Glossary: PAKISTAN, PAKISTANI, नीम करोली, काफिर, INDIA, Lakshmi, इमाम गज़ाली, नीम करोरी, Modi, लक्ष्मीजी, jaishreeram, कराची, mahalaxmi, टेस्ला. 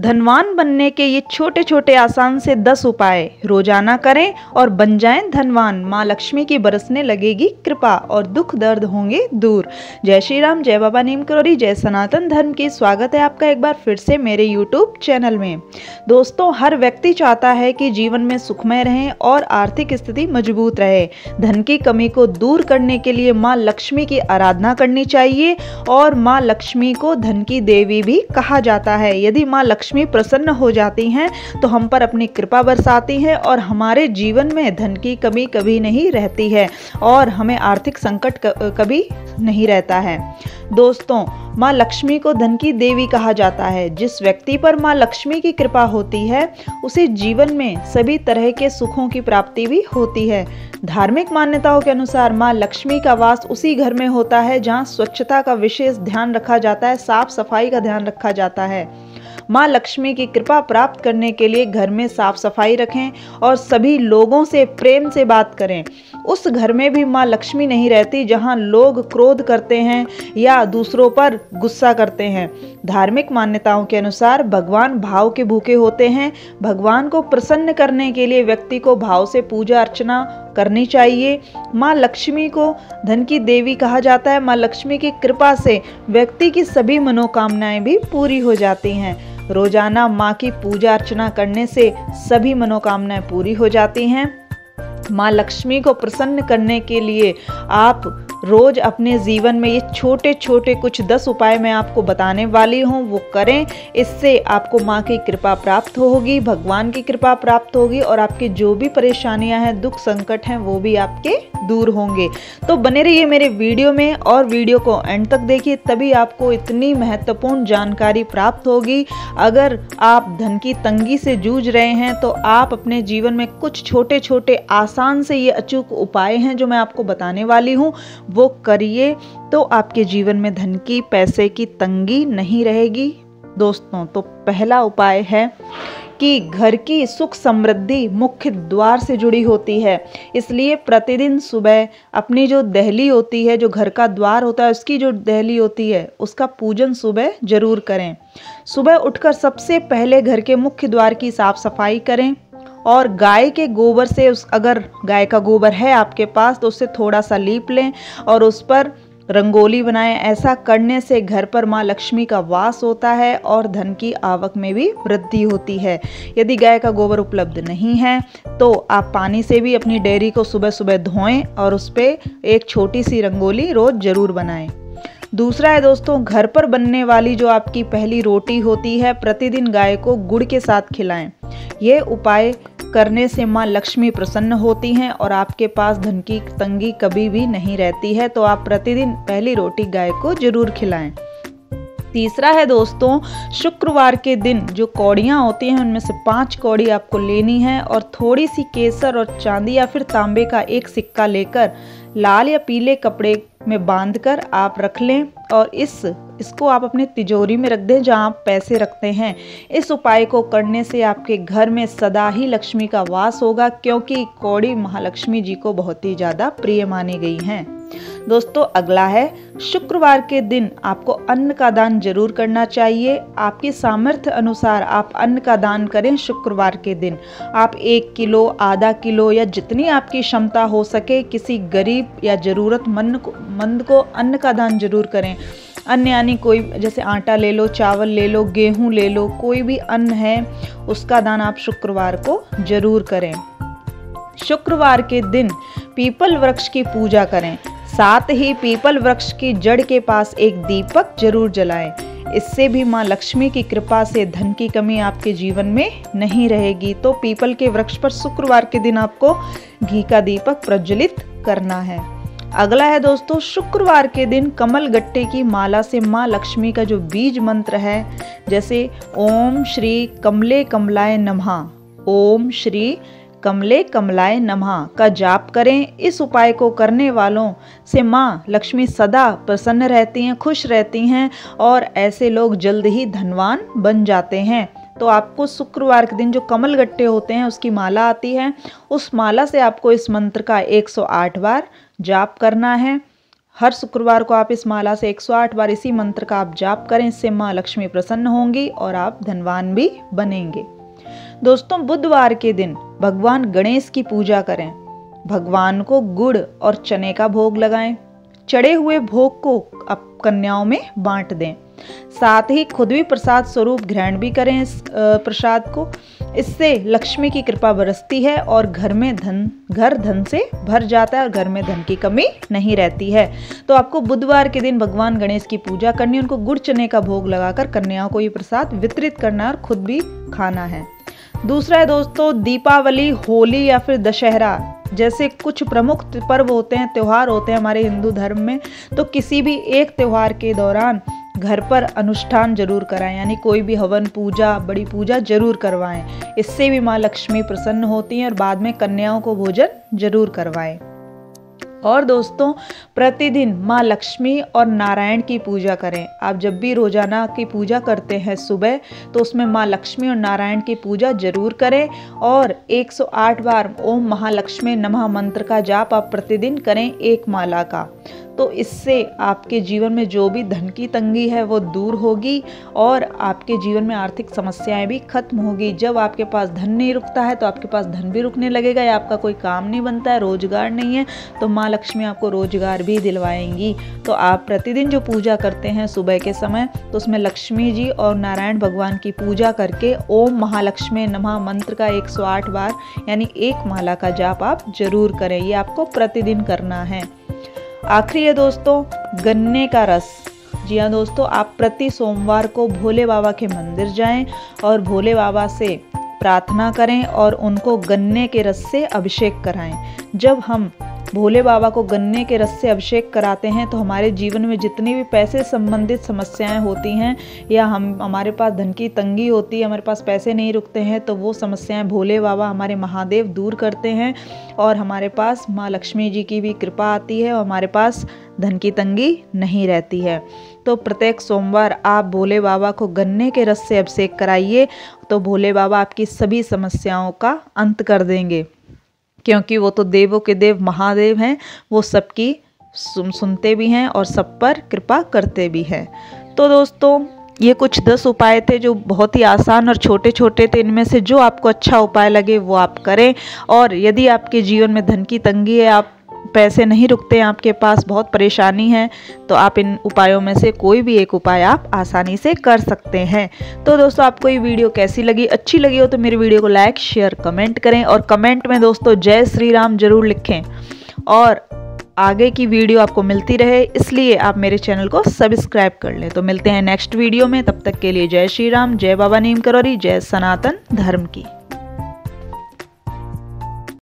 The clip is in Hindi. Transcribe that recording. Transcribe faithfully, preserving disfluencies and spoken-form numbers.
धनवान बनने के ये छोटे छोटे आसान से दस उपाय रोजाना करें और बन जाएं धनवान। माँ लक्ष्मी की बरसने लगेगी कृपा और दुख दर्द होंगे दूर। जय श्री राम, जय बाबा नीम करोली, जय सनातन धर्म की। स्वागत है आपका एक बार फिर से मेरे यूट्यूब चैनल में। दोस्तों, हर व्यक्ति चाहता है कि जीवन में सुखमय रहें और आर्थिक स्थिति मजबूत रहे। धन की कमी को दूर करने के लिए माँ लक्ष्मी की आराधना करनी चाहिए और माँ लक्ष्मी को धन की देवी भी कहा जाता है। यदि माँ लक्ष्मी प्रसन्न हो जाती हैं तो हम पर अपनी कृपा बरसाती हैं और हमारे जीवन में धन की कमी कभी नहीं रहती है और हमें आर्थिक संकट कभी नहीं रहता है। दोस्तों, माँ लक्ष्मी को धन की देवी कहा जाता है। जिस व्यक्ति पर माँ लक्ष्मी की कृपा होती है उसे जीवन में सभी तरह के सुखों की प्राप्ति भी होती है। धार्मिक मान्यताओं के अनुसार माँ लक्ष्मी का वास उसी घर में होता है जहाँ स्वच्छता का विशेष ध्यान रखा जाता है, साफ सफाई का ध्यान रखा जाता है। माँ लक्ष्मी की कृपा प्राप्त करने के लिए घर में साफ सफाई रखें और सभी लोगों से प्रेम से बात करें। उस घर में भी माँ लक्ष्मी नहीं रहती जहाँ लोग क्रोध करते हैं या दूसरों पर गुस्सा करते हैं। धार्मिक मान्यताओं के अनुसार भगवान भाव के भूखे होते हैं। भगवान को प्रसन्न करने के लिए व्यक्ति को भाव से पूजा अर्चना करनी चाहिए। माँ लक्ष्मी को धन की देवी कहा जाता है। माँ लक्ष्मी की कृपा से व्यक्ति की सभी मनोकामनाएं भी पूरी हो जाती हैं। रोजाना माँ की पूजा अर्चना करने से सभी मनोकामनाएं पूरी हो जाती हैं। माँ लक्ष्मी को प्रसन्न करने के लिए आप रोज अपने जीवन में ये छोटे छोटे कुछ दस उपाय मैं आपको बताने वाली हूँ, वो करें। इससे आपको माँ की कृपा प्राप्त होगी, भगवान की कृपा प्राप्त होगी और आपकी जो भी परेशानियाँ हैं, दुख संकट हैं, वो भी आपके दूर होंगे। तो बने रहिए मेरे वीडियो में और वीडियो को एंड तक देखिए, तभी आपको इतनी महत्वपूर्ण जानकारी प्राप्त होगी। अगर आप धन की तंगी से जूझ रहे हैं तो आप अपने जीवन में कुछ छोटे छोटे आसान से ये अचूक उपाय हैं जो मैं आपको बताने वाली हूँ, वो करिए तो आपके जीवन में धन की, पैसे की तंगी नहीं रहेगी। दोस्तों, तो पहला उपाय है कि घर की सुख समृद्धि मुख्य द्वार से जुड़ी होती है, इसलिए प्रतिदिन सुबह अपनी जो दहली होती है, जो घर का द्वार होता है, उसकी जो दहली होती है उसका पूजन सुबह जरूर करें। सुबह उठकर सबसे पहले घर के मुख्य द्वार की साफ सफाई करें और गाय के गोबर से उस अगर गाय का गोबर है आपके पास तो उससे थोड़ा सा लीप लें और उस पर रंगोली बनाएं। ऐसा करने से घर पर माँ लक्ष्मी का वास होता है और धन की आवक में भी वृद्धि होती है। यदि गाय का गोबर उपलब्ध नहीं है तो आप पानी से भी अपनी डेयरी को सुबह सुबह धोएं और उस पर एक छोटी सी रंगोली रोज ज़रूर बनाएं। दूसरा है दोस्तों, घर पर बनने वाली जो आपकी पहली रोटी होती है प्रतिदिन गाय को गुड़ के साथ खिलाएं। ये उपाय करने से माँ लक्ष्मी प्रसन्न होती हैं और आपके पास धन की तंगी कभी भी नहीं रहती है। तो आप प्रतिदिन पहली रोटी गाय को जरूर खिलाएं। तीसरा है दोस्तों, शुक्रवार के दिन जो कौड़ियाँ होती हैं उनमें से पांच कौड़ी आपको लेनी है और थोड़ी सी केसर और चांदी या फिर तांबे का एक सिक्का लेकर लाल या पीले कपड़े में बांधकर आप रख लें और इस इसको आप अपनी तिजोरी में रख दें जहां आप पैसे रखते हैं। इस उपाय को करने से आपके घर में सदा ही लक्ष्मी का वास होगा, क्योंकि कौड़ी महालक्ष्मी जी को बहुत ही ज़्यादा प्रिय मानी गई हैं। दोस्तों, अगला है, शुक्रवार के दिन आपको अन्न का दान जरूर करना चाहिए। आपके सामर्थ्य अनुसार आप अन्न का दान करें। शुक्रवार के दिन आप एक किलो, आधा किलो या जितनी आपकी क्षमता हो सके किसी गरीब या ज़रूरतमंद को मंद को अन्न का दान जरूर करें। अन्न यानी कोई, जैसे आटा ले लो, चावल ले लो, गेहूँ ले लो, कोई भी अन्न है उसका दान आप शुक्रवार को जरूर करें। शुक्रवार के दिन पीपल वृक्ष की पूजा करें, साथ ही पीपल वृक्ष की जड़ के पास एक दीपक जरूर जलाएं। इससे भी माँ लक्ष्मी की कृपा से धन की कमी आपके जीवन में नहीं रहेगी। तो पीपल के वृक्ष पर शुक्रवार के दिन आपको घी का दीपक प्रज्वलित करना है। अगला है दोस्तों, शुक्रवार के दिन कमल गट्टे की माला से माँ लक्ष्मी का जो बीज मंत्र है, जैसे ओम श्री कमले कमलाय नमः, ओम श्री कमले कमलाय नमः का जाप करें। इस उपाय को करने वालों से माँ लक्ष्मी सदा प्रसन्न रहती हैं, खुश रहती हैं और ऐसे लोग जल्द ही धनवान बन जाते हैं। तो आपको शुक्रवार के दिन जो कमल गट्टे होते हैं उसकी माला आती है, उस माला से आपको इस मंत्र का एक सौ आठ बार जाप करना है। हर शुक्रवार को आप इस माला से एक सौ आठ बार इसी मंत्र का आप जाप करें। इससे माँ लक्ष्मी प्रसन्न होंगी और आप धनवान भी बनेंगे। दोस्तों, बुधवार के दिन भगवान गणेश की पूजा करें। भगवान को गुड़ और चने का भोग लगाएं। चढ़े हुए भोग को आप कन्याओं में बांट दें। साथ ही खुद भी प्रसाद स्वरूप ग्रहण भी करें इस प्रसाद को। इससे लक्ष्मी की कृपा बरसती है और घर में धन घर धन से भर जाता है और घर में धन की कमी नहीं रहती है। तो आपको बुधवार के दिन भगवान गणेश की पूजा करनी, उनको गुड़ चने का भोग लगाकर कन्याओं को ये प्रसाद वितरित करना और खुद भी खाना है। दूसरा है दोस्तों, दीपावली, होली या फिर दशहरा जैसे कुछ प्रमुख पर्व होते हैं, त्यौहार होते हैं हमारे हिंदू धर्म में। तो किसी भी एक त्यौहार के दौरान घर पर अनुष्ठान जरूर कराएं, यानी कोई भी हवन पूजा, बड़ी पूजा जरूर करवाएं। इससे भी माँ लक्ष्मी प्रसन्न होती हैं और बाद में कन्याओं को भोजन जरूर करवाएं। और दोस्तों, प्रतिदिन माँ लक्ष्मी और नारायण की पूजा करें। आप जब भी रोजाना की पूजा करते हैं सुबह, तो उसमें माँ लक्ष्मी और नारायण की पूजा जरूर करें। और एक सौ आठ बार ओम महालक्ष्मी नमः मंत्र का जाप आप प्रतिदिन करें, एक माला का। तो इससे आपके जीवन में जो भी धन की तंगी है वो दूर होगी और आपके जीवन में आर्थिक समस्याएं भी खत्म होगी। जब आपके पास धन नहीं रुकता है तो आपके पास धन भी रुकने लगेगा, या आपका कोई काम नहीं बनता है, रोजगार नहीं है, तो माँ लक्ष्मी आपको रोजगार भी दिलवाएंगी। तो आप प्रतिदिन जो पूजा करते हैं सुबह के समय, तो उसमें लक्ष्मी जी और नारायण भगवान की पूजा करके ओम महालक्ष्मी नमः मंत्र का एक सौ आठ बार यानी एक माला का जाप आप जरूर करें। ये आपको प्रतिदिन करना है। आखिरी है दोस्तों, गन्ने का रस। जी हाँ दोस्तों, आप प्रति सोमवार को भोले बाबा के मंदिर जाएं और भोले बाबा से प्रार्थना करें और उनको गन्ने के रस से अभिषेक कराएं। जब हम भोले बाबा को गन्ने के रस से अभिषेक कराते हैं तो हमारे जीवन में जितनी भी पैसे संबंधित समस्याएं होती हैं, या हम हमारे पास धन की तंगी होती है, हमारे पास पैसे नहीं रुकते हैं, तो वो समस्याएं भोले बाबा हमारे महादेव दूर करते हैं और हमारे पास माँ लक्ष्मी जी की भी कृपा आती है और हमारे पास धन की तंगी नहीं रहती है। तो प्रत्येक सोमवार आप भोले बाबा को गन्ने के रस से अभिषेक कराइए, तो भोले बाबा आपकी सभी समस्याओं का अंत कर देंगे, क्योंकि वो तो देवों के देव महादेव हैं। वो सबकी सुनते भी हैं और सब पर कृपा करते भी हैं। तो दोस्तों, ये कुछ दस उपाय थे जो बहुत ही आसान और छोटे छोटे थे। इनमें से जो आपको अच्छा उपाय लगे वो आप करें। और यदि आपके जीवन में धन की तंगी है, आप पैसे नहीं रुकते, आपके पास बहुत परेशानी है, तो आप इन उपायों में से कोई भी एक उपाय आप आसानी से कर सकते हैं। तो दोस्तों, आपको ये वीडियो कैसी लगी? अच्छी लगी हो तो मेरे वीडियो को लाइक, शेयर, कमेंट करें। और कमेंट में दोस्तों जय श्री राम जरूर लिखें और आगे की वीडियो आपको मिलती रहे इसलिए आप मेरे चैनल को सब्सक्राइब कर लें। तो मिलते हैं नेक्स्ट वीडियो में, तब तक के लिए जय श्री राम, जय बाबा नीम करोरी, जय सनातन धर्म की।